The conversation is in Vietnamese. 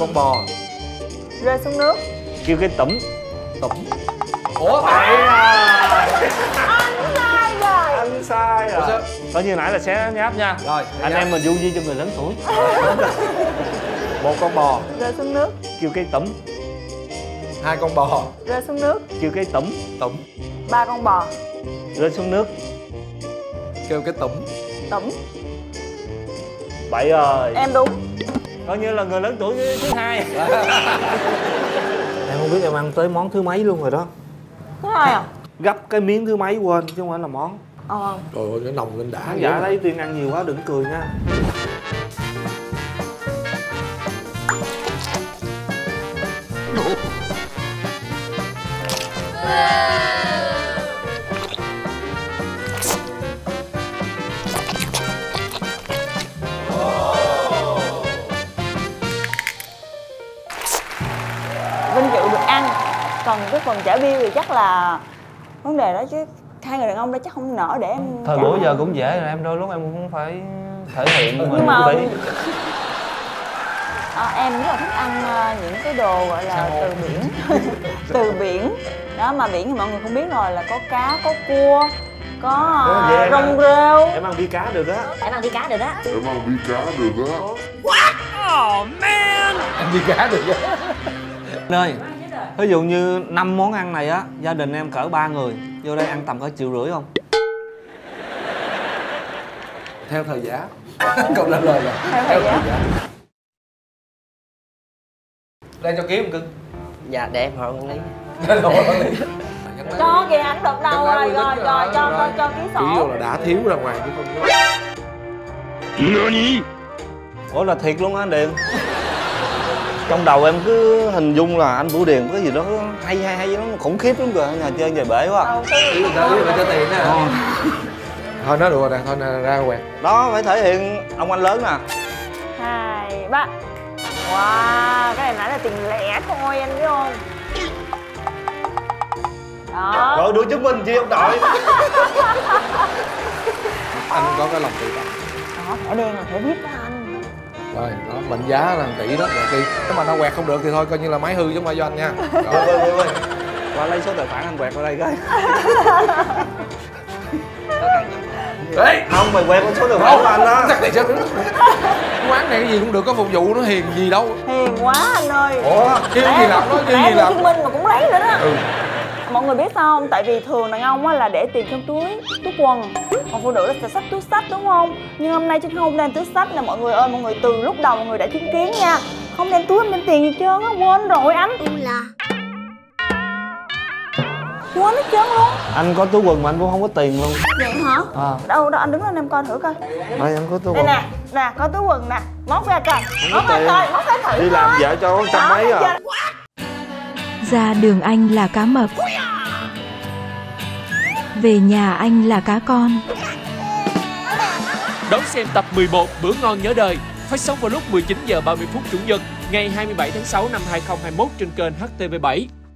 con bò rơi xuống nước, kêu cái tẩm tẩm. Ủa vậy à? Anh sai rồi, anh sai rồi. Coi như nãy là xé nháp nha. Rồi anh em mình du di cho người lớn tuổi. Một con bò rơi xuống nước, kêu cái tẩm. Hai con bò rơi xuống nước, kêu cái tẩm tẩm. Ba con bò rơi xuống nước, kêu cái tẩm tẩm. Bậy rồi, em đúng. Coi như là người lớn tuổi thứ hai. Em không biết em ăn tới món thứ mấy luôn rồi đó. Thứ hai à? Gấp cái miếng thứ mấy quên chứ không phải là món. Trời ơi nó nồng lên đã. Dạ đấy, Tuyên ăn nhiều quá đừng cười nha. Vinh dự được ăn, còn cái phần trả bill thì chắc là vấn đề đó chứ hai người đàn ông đó chắc không nỡ để em thời bữa giờ cũng dễ rồi, em đôi lúc em cũng phải thể hiện nhưng mà em rất là thích ăn những cái đồ gọi là từ biển. Từ biển đó, mà biển thì mọi người cũng biết rồi là có cá, có cua, có rong rêu. Em ăn bi cá được á. Em ăn bi cá được á. Em ăn bi cá được á. What? Oh man. Em bi cá được á. Nơi, ví dụ như 5 món ăn này á, gia đình em cỡ 3 người, vô đây ăn tầm cỡ 1,5 triệu không? Theo thời giá. Cậu làm lời rồi. Theo thời giá. Đang cho ký không cưng? Dạ, để em hỏi quản lý. Cho kìa, ảnh đợt đầu rồi, rồi cho ký sổ. Chỉ vô là đã thiếu ra ngoài chứ không có. Ủa là thiệt luôn á Điền? Trong đầu em cứ hình dung là anh Vũ Điền có cái gì đó hay nó khủng khiếp lắm kìa, nhà chơi về bể quá. Người ta biết phải cho tiền nè. Thôi nói được rồi nè, thôi ra ngoài. Đó phải thể hiện ông anh lớn nè. 2, 3. Wow, cái này nãy là tiền lẻ thôi anh biết không? Đó. Rồi đưa chứng minh chi ông đội. Anh có cái lòng tự trọng. Đó, thẻ đen là thẻ VIP đó anh. Rồi, đó, mệnh giá là 1 tỷ đó, thì nếu mà nó quẹt không được thì thôi coi như là máy hư chứ không phải do anh nha. Rồi, qua lấy số tài khoản anh quẹt qua đây coi. Ê! Không, mày quẹt con số tài khoản của anh đó. Chắc này chứ. Quán này cái gì cũng được, có phục vụ nó hiền gì đâu. Hiền quá anh ơi. Ủa, kêu gì làm đó, kêu gì làm. Chứng minh mà cũng lấy nữa đó. Mọi người biết sao không? Tại vì thường đàn ông là để tiền trong túi quần, còn phụ nữ là sẽ xách túi xách đúng không? Nhưng hôm nay Trinh không đem túi xách nè mọi người ơi, mọi người từ lúc đầu mọi người đã chứng kiến nha. Không đem túi, không đem tiền gì trơn á, quên rồi anh. Quên hết trơn luôn. Anh có túi quần mà anh cũng không có tiền luôn. Vậy hả? Đâu đó anh đứng lên em coi thử coi. Đây em có túi quần. Đây nè, nè có túi quần nè, móc ra coi, móc ra coi, móc ra thử. Đi làm vợ cho có trăm mấy à? Ra đường anh là cá mập, về nhà anh là cá con. Đón xem tập 11 Bữa Ngon Nhớ Đời phát sóng vào lúc 19h30 phút Chủ nhật ngày 27 tháng 6 năm 2021 trên kênh HTV7.